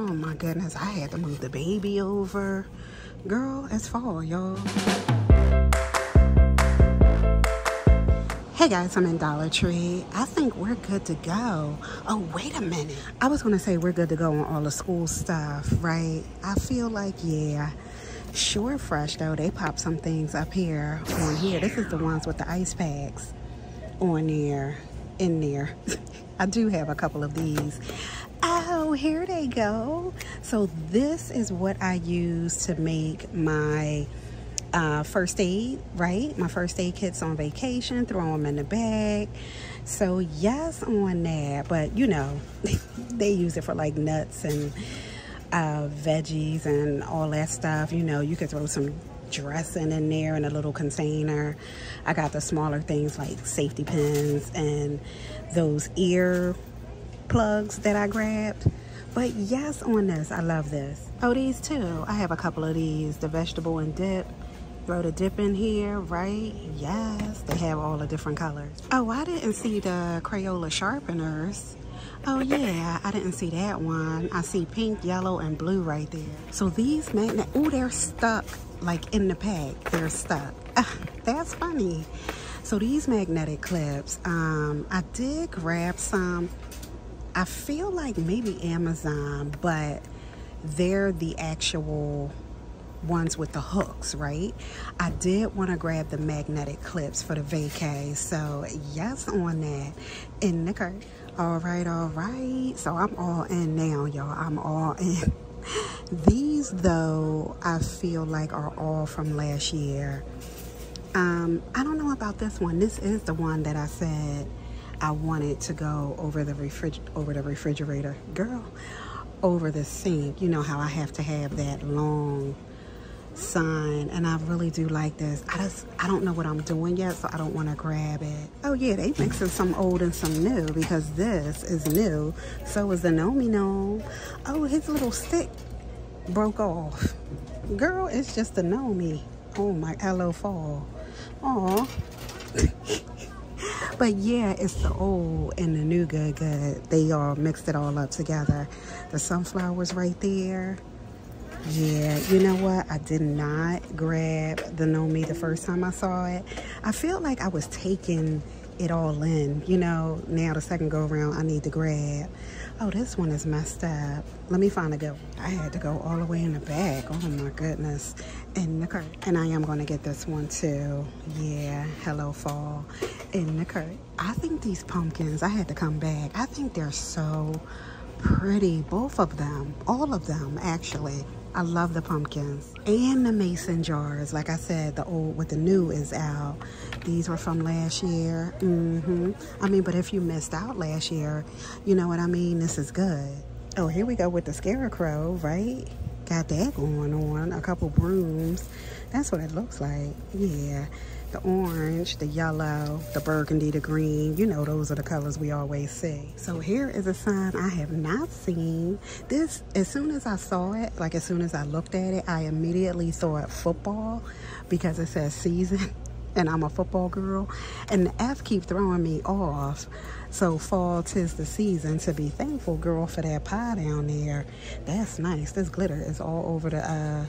Oh my goodness, I had to move the baby over. Girl, it's fall, y'all. Hey guys, I'm in Dollar Tree. I think we're good to go. Oh, wait a minute. I was gonna say we're good to go on all the school stuff, right? I feel like, yeah. Sure Fresh though, they pop some things up here on here. This is the ones with the ice packs on there, in there. I do have a couple of these. Oh, here they go. So this is what I use to make my first aid, right? My first aid kit's on vacation, throw them in the bag. So yes on that, but you know, they use it for like nuts and veggies and all that stuff. You know, you could throw some dressing in there in a little container. I got the smaller things like safety pins and those ear plugs that I grabbed. But yes on this, I love this. Oh, these too, I have a couple of these. The vegetable and dip, throw the dip in here, right? Yes, they have all the different colors. Oh, I didn't see the Crayola sharpeners. Oh yeah, I didn't see that one. I see pink, yellow, and blue right there. So these magnet, oh, they're stuck like in the pack. They're stuck. That's funny. So these magnetic clips, I did grab some. I feel like maybe Amazon, but they're the actual ones with the hooks, right? I did want to grab the magnetic clips for the vacay, so yes on that. In the cart. All right. So I'm all in now, y'all. I'm all in. These, though, I feel like are all from last year. I don't know about this one. This is the one that I said I wanted to go over the refrigerator. Girl, over the sink. You know how I have to have that long sign, and I really do like this. I don't know what I'm doing yet, so I don't want to grab it. Oh yeah, they mixing some old and some new, because this is new. So is the Nomi Gnome. Oh, his little stick broke off. Girl, it's just the Nomi. Oh my, hello fall. Oh. But yeah, it's the old and the new good. They all mixed it all up together. The sunflowers right there. Yeah, you know what? I did not grab the Nomi the first time I saw it. I feel like I was taking it all in, you know. Now the second go around, I need to grab. Oh, this one is messed up. Let me find a good one. I had to go all the way in the back. Oh my goodness. In the cart. And I am going to get this one too. Yeah, hello fall. In the cart. I think these pumpkins, I had to come back. I think they're so pretty. Both of them. All of them, actually. I love the pumpkins and the mason jars. Like I said, the old with the new is out. These were from last year. I mean, but if you missed out last year, you know what I mean? This is good. Oh, here we go with the scarecrow, right? Got that going on. A couple brooms. That's what it looks like. Yeah. The orange, the yellow, the burgundy, the green. You know, those are the colors we always see. So here is a sign I have not seen. This, as soon as I saw it, like as soon as I looked at it, I immediately thought football, because it says season and I'm a football girl. And the F keep throwing me off. So fall, 'tis the season to be thankful, girl, for that pie down there. That's nice. This glitter is all over the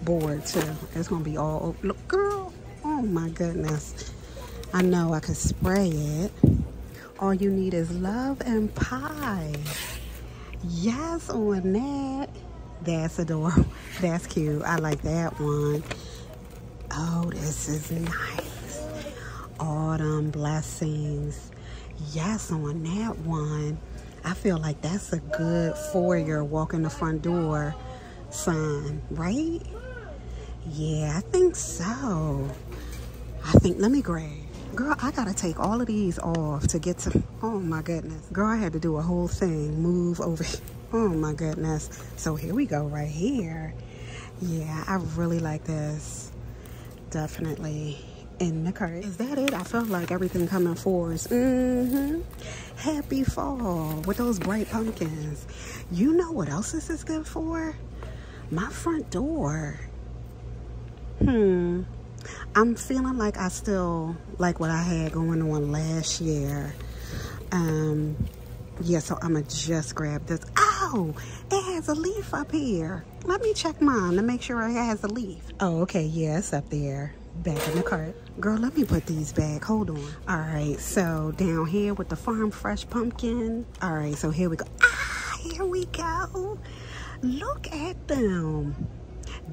board too. It's going to be all over. Look, girl. Oh my goodness. I know I could spray it. All you need is love and pie. Yes on that. That's adorable. That's cute. I like that one. Oh, this is nice. Autumn blessings. Yes on that one. I feel like that's a good foyer walk in the front door sign, right? Yeah, I think so. I think, let me grab. Girl, I gotta take all of these off to get to, oh my goodness. Girl, I had to do a whole thing, move over, oh my goodness. So here we go right here. Yeah, I really like this, definitely. In the cart. Is that it? I felt like everything coming fours. Happy fall with those bright pumpkins. You know what else this is good for? My front door. I'm feeling like I still like what I had going on last year. Yeah, so I'ma just grab this. Ow! Oh, it has a leaf up here. Let me check mine to make sure it has a leaf. Oh, okay. Yeah, it's up there. Back in the cart. Girl, let me put these back. Hold on. All right. So down here with the farm fresh pumpkin. All right. So here we go. Ah, here we go. Look at them.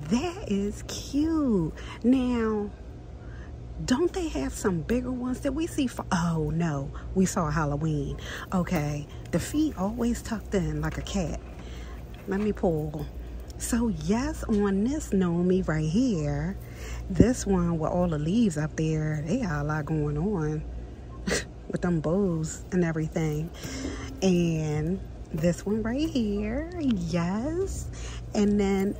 That is cute. Now, don't they have some bigger ones that we see for... Oh, no. We saw Halloween. Okay. The feet always tucked in like a cat. Let me pull. So, yes, on this Nomi right here, this one with all the leaves up there, they got a lot going on with them bows and everything. And this one right here, yes. And then...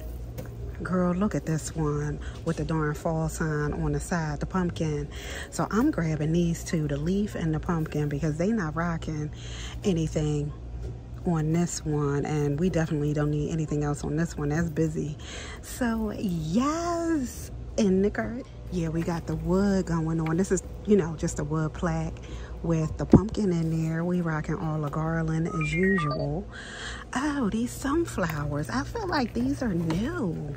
Girl, look at this one with the darn fall sign on the side, the pumpkin. So I'm grabbing these two, the leaf and the pumpkin, because they not rocking anything on this one, and we definitely don't need anything else on this one. That's busy. So yes, in the cart. Yeah, we got the wood going on. This is, you know, just a wood plaque with the pumpkin in there. We rocking all the garland as usual. Oh, these sunflowers. I feel like these are new.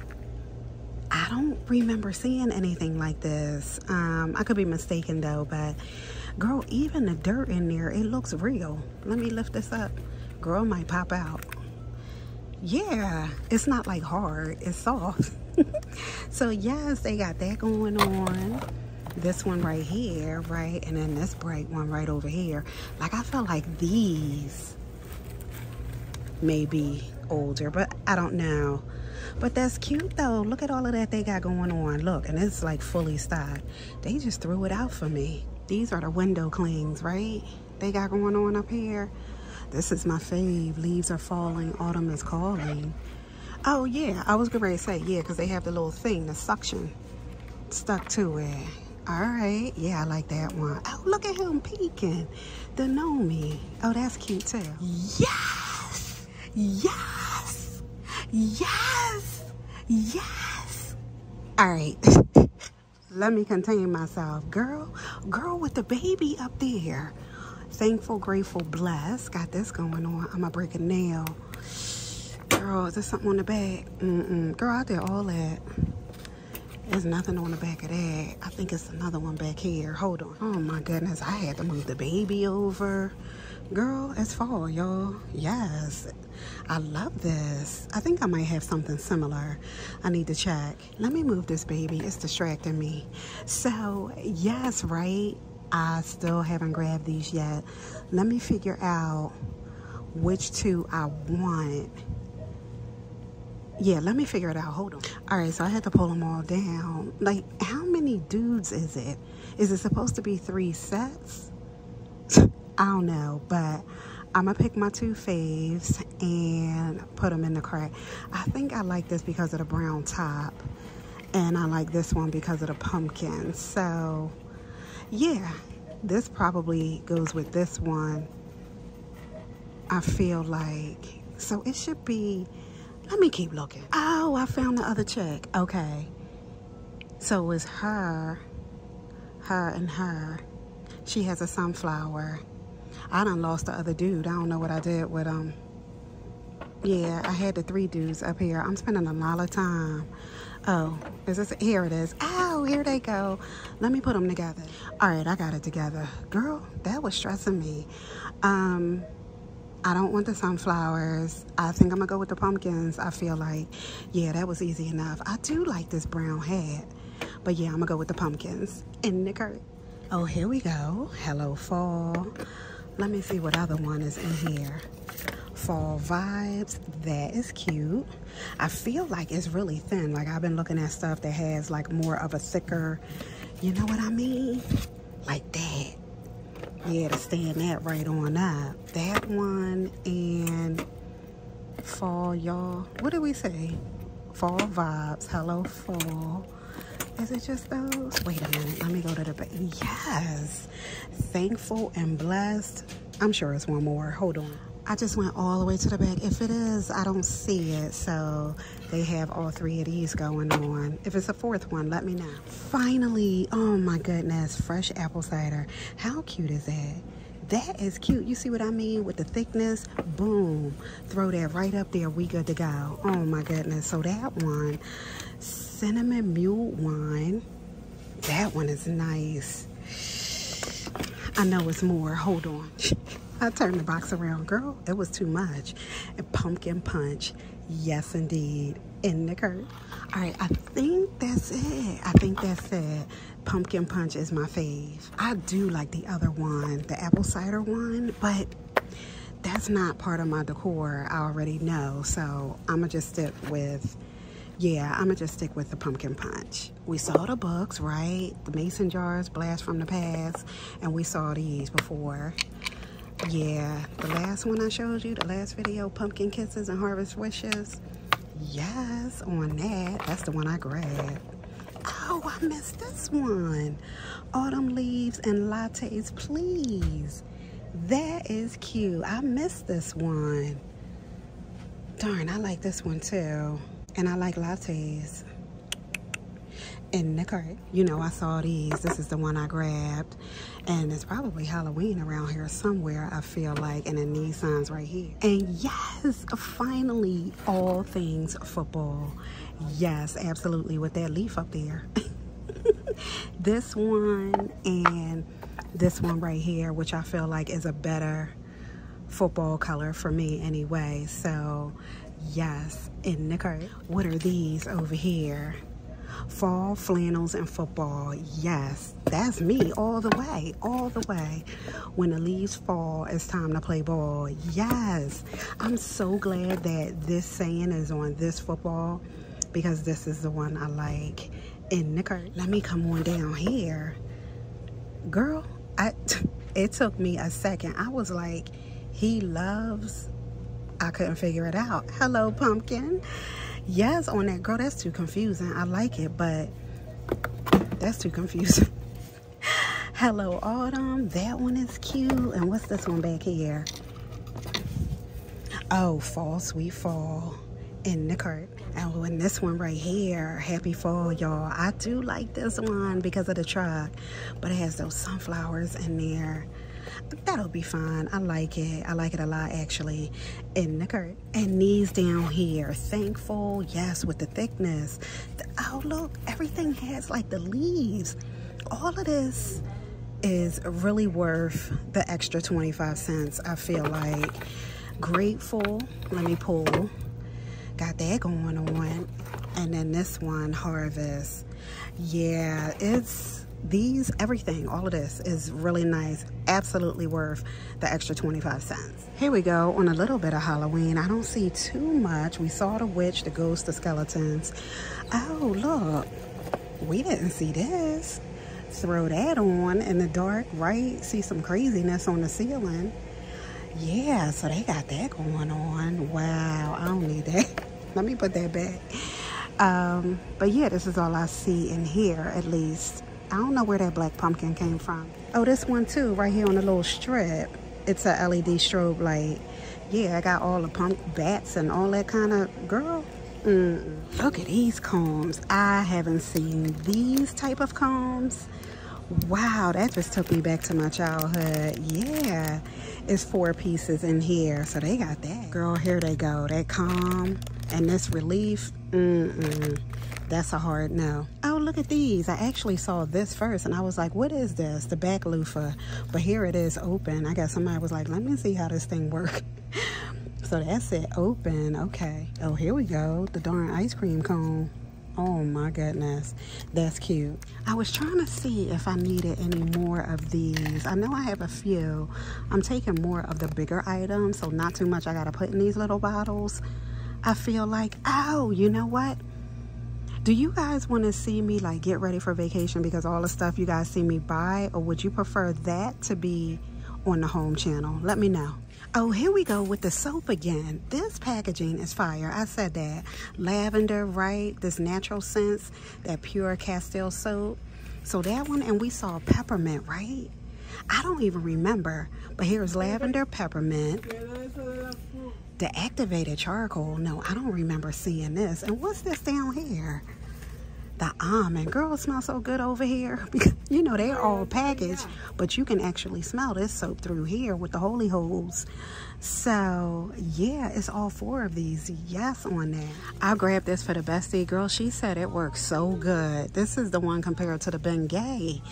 I don't remember seeing anything like this. I could be mistaken though, but girl, even the dirt in there, it looks real. Let me lift this up. Girl, might pop out. Yeah, it's not like hard, it's soft. So yes, they got that going on. This one right here, right? And then this bright one right over here. Like, I feel like these may be older, but I don't know. But that's cute, though. Look at all of that they got going on. Look, and it's, like, fully stocked. They just threw it out for me. These are the window clings, right? They got going on up here. This is my fave. Leaves are falling. Autumn is calling. Oh, yeah. I was getting ready to say, yeah, because they have the little thing, the suction stuck to it. All right, yeah, I like that one. Oh, look at him peeking. The Nomi. Oh, that's cute too. Yes, yes, yes, yes. All right, let me contain myself. Girl with the baby up there. Thankful, grateful, blessed. Got this going on. I'm gonna break a nail. Girl, is there something on the back? Mm-mm. Girl, I did all that. There's nothing on the back of that. I think it's another one back here. Hold on. Oh, my goodness. I had to move the baby over. Girl, it's fall, y'all. Yes. I love this. I think I might have something similar. I need to check. Let me move this baby. It's distracting me. So, yes, right? I still haven't grabbed these yet. Let me figure out which two I want. Yeah, let me figure it out. Hold on. All right, so I had to pull them all down. Like, how many dudes is it? Is it supposed to be 3 sets? I don't know, but I'm going to pick my 2 faves and put them in the cart. I think I like this because of the brown top, and I like this one because of the pumpkin. So, yeah, this probably goes with this one, I feel like. So it should be... Let me keep looking. Oh, I found the other chick. Okay. So it's her and her. She has a sunflower. I done lost the other dude. I don't know what I did with him. Yeah, I had the 3 dudes up here. I'm spending a lot of time. Oh, is this? Here it is. Oh, here they go. Let me put them together. All right, I got it together. Girl, that was stressing me. I don't want the sunflowers. I think I'm gonna go with the pumpkins. I feel like, yeah, that was easy enough. I do like this brown hat, but yeah, I'm gonna go with the pumpkins in the cart. Oh, here we go. Hello, fall. Let me see what other one is in here. Fall vibes. That is cute. I feel like it's really thin. Like, I've been looking at stuff that has like more of a thicker, you know what I mean? Like that. Yeah, to stand that right on up. That one and fall, y'all. What did we say? Fall vibes. Hello, fall. Is it just those? Wait a minute. Let me go to the back. Yes. Thankful and blessed. I'm sure it's one more. Hold on. I just went all the way to the back. If it is, I don't see it. So they have all 3 of these going on. If it's a 4th one, let me know. Finally, oh my goodness, fresh apple cider. How cute is that? That is cute. You see what I mean with the thickness? Boom. Throw that right up there. We good to go. Oh my goodness. So that one, cinnamon mule wine. That one is nice. I know it's more. Hold on. I turned the box around. Girl, it was too much. And pumpkin punch. Yes, indeed. In the curd. All right, I think that's it. I think that's it. Pumpkin punch is my fave. I do like the other one, the apple cider one, but that's not part of my decor. I already know, so I'ma just stick with, yeah, I'ma just stick with the pumpkin punch. We saw the books, right? The mason jars, blast from the past, and we saw these before. Yeah, the last one I showed you, the last video, pumpkin kisses and harvest wishes. Yes, on that. That's the one I grabbed. Oh, I missed this one. Autumn leaves and lattes, please. That is cute. I missed this one. Darn, I like this one too. And I like lattes. And the cart, you know, I saw these. This is the one I grabbed. And it's probably Halloween around here somewhere, I feel like, and then these signs right here. And yes, finally, all things football. Yes, absolutely, with that leaf up there. This one and this one right here, which I feel like is a better football color for me anyway. So, yes, in the cart. What are these over here? Fall flannels and football. Yes, that's me all the way, all the way. When the leaves fall, it's time to play ball. Yes, I'm so glad that this saying is on this football, because this is the one I like. And let me come on down here. Girl, it took me a second. I was like, he loves, I couldn't figure it out. Hello, pumpkin. Yes, on that. Girl, that's too confusing. I like it, but that's too confusing. Hello, autumn. That one is cute. And what's this one back here? Oh, fall, sweet fall. In the cart. Oh, and this one right here, happy fall, y'all. I do like this one because of the truck, but it has those sunflowers in there. That'll be fine. I like it. I like it a lot, actually. In the cart. And these down here, thankful. Yes, with the thickness. Oh, look, everything has like the leaves. All of this is really worth the extra 25 cents, I feel like. Grateful. Let me pull. Got that going on. And then this one, harvest. Yeah, it's these, everything, all of this is really nice. Absolutely worth the extra 25 cents. Here we go on a little bit of Halloween. I don't see too much. We saw the witch, the ghost, the skeletons. Oh, look, we didn't see this. Throw that on in the dark, right? See some craziness on the ceiling. Yeah, so they got that going on. Wow, I don't need that. Let me put that back. But yeah, this is all I see in here, at least. I don't know where that black pumpkin came from. Oh, this one too, right here on the little strip. It's a LED strobe light. Yeah, I got all the bats and all that kind of, girl. Look at these combs. I haven't seen these type of combs. Wow, that just took me back to my childhood. Yeah, it's 4 pieces in here, so they got that. Girl, here they go. That comb and this relief. That's a hard no. Oh, look at these. I actually saw this first and I was like, what is this? The back loofah. But here it is open. I guess somebody was like, let me see how this thing works. So that's it. Open. Okay. Oh, here we go. The darn ice cream cone. Oh my goodness. That's cute. I was trying to see if I needed any more of these. I know I have a few. I'm taking more of the bigger items, so not too much I got to put in these little bottles. I feel like, oh, you know what? Do you guys want to see me like get ready for vacation, because all the stuff you guys see me buy, or would you prefer that to be on the home channel? Let me know. Oh, here we go with the soap again. This packaging is fire. I said that. Lavender, right? This natural scents, that pure Castile soap. So that one, and we saw peppermint, right? I don't even remember, but here's lavender, peppermint. The activated charcoal. No, I don't remember seeing this. And what's this down here? the almond. Girl, it smells so good over here. Because, you know, they're all packaged. But you can actually smell this soap through here with the holy holes. So, yeah, it's all four of these. Yes, on that. I grabbed this for the bestie. Girl, she said it works so good. This is the one compared to the Bengay.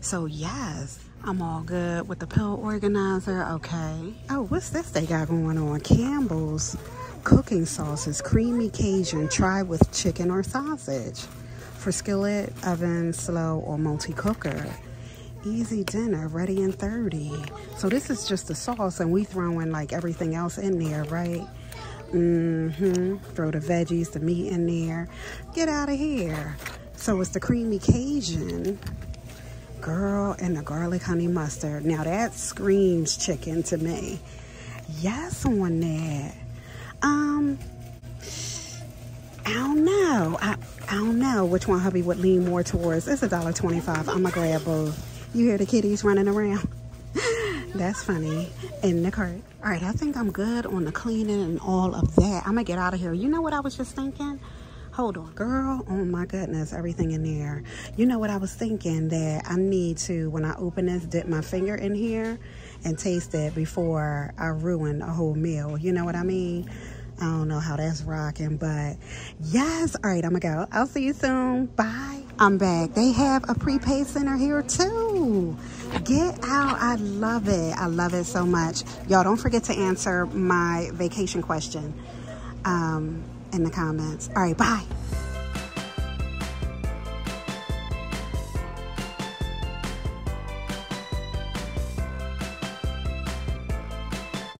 So, yes. I'm all good with the pill organizer, okay. Oh, what's this they got going on? Campbell's cooking sauces, creamy Cajun, try with chicken or sausage. For skillet, oven, slow, or multi-cooker. Easy dinner, ready in 30. So this is just the sauce and we throwing like everything else in there, right? Throw the veggies, the meat in there. Get out of here. So it's the creamy Cajun. Girl, and the garlic honey mustard. Now that screams chicken to me. Yes on that. I don't know. I don't know which one hubby would lean more towards. It's $1.25. I'ma grab both. You hear the kitties running around? That's funny. In the cart. All right, I think I'm good on the cleaning and all of that. I'm gonna get out of here. You know what I was just thinking? Hold on, girl. Oh my goodness, everything in there. You know what I was thinking? That I need to, when I open this, dip my finger in here and taste it before I ruin a whole meal. You know what I mean? I don't know how that's rocking, but yes. All right, I'm gonna go. I'll see you soon. Bye. I'm back. They have a prepaid center here too. Get out. I love it. I love it so much. Y'all don't forget to answer my vacation question. In the comments. All right, bye.